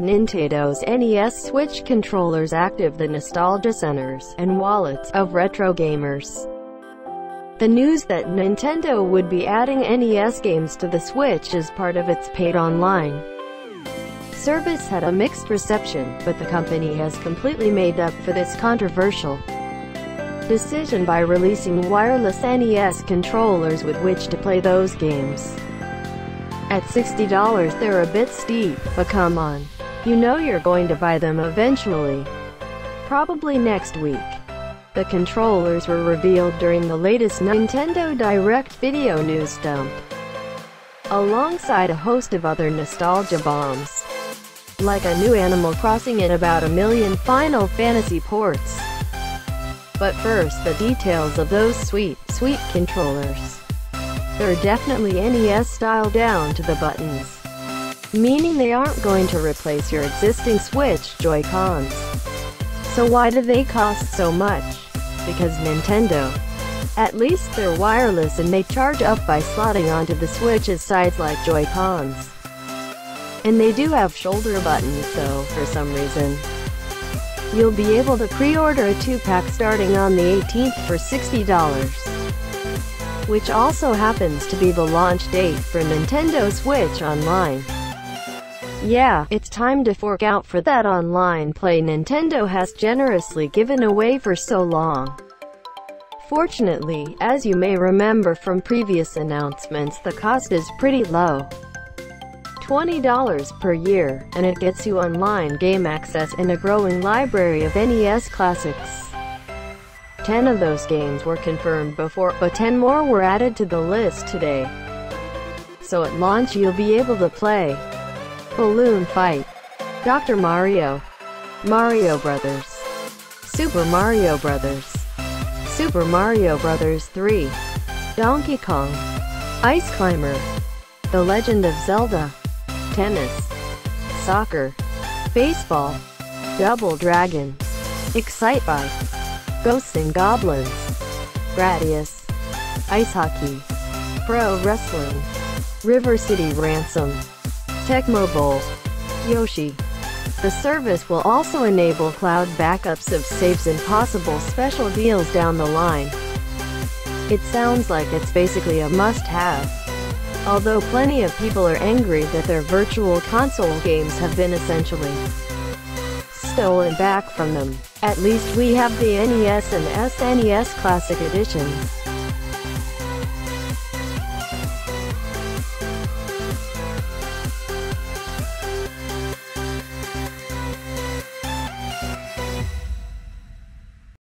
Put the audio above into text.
Nintendo's NES Switch controllers active the nostalgia centers and wallets of retro gamers. The news that Nintendo would be adding NES games to the Switch as part of its paid online service had a mixed reception, but the company has completely made up for this controversial decision by releasing wireless NES controllers with which to play those games. At $60 they're a bit steep, but come on. You know you're going to buy them eventually. Probably next week. The controllers were revealed during the latest Nintendo Direct video news dump, alongside a host of other nostalgia bombs, like a new Animal Crossing and about a million Final Fantasy ports. But first, the details of those sweet controllers. They're definitely NES style down to the buttons, meaning they aren't going to replace your existing Switch Joy-Cons. So why do they cost so much? Because Nintendo. At least they're wireless and they charge up by slotting onto the Switch's sides like Joy-Cons. And they do have shoulder buttons though, for some reason. You'll be able to pre-order a 2-pack starting on the 18th for $60, which also happens to be the launch date for Nintendo Switch Online. Yeah, it's time to fork out for that online play Nintendo has generously given away for so long. Fortunately, as you may remember from previous announcements, the cost is pretty low. $20 per year, and it gets you online game access and a growing library of NES classics. 10 of those games were confirmed before, but 10 more were added to the list today. So at launch you'll be able to play Balloon Fight, Dr. Mario, Mario Brothers, Super Mario Brothers, Super Mario Brothers 3, Donkey Kong, Ice Climber, The Legend of Zelda, tennis, soccer, baseball, Double Dragon, Excitebike, Ghosts and Goblins, Gradius, ice hockey, Pro Wrestling, River City Ransom, Tecmo Bowl, Yoshi. The service will also enable cloud backups of saves and possible special deals down the line. It sounds like it's basically a must-have. Although plenty of people are angry that their virtual console games have been essentially stolen back from them. At least we have the NES and SNES Classic Editions.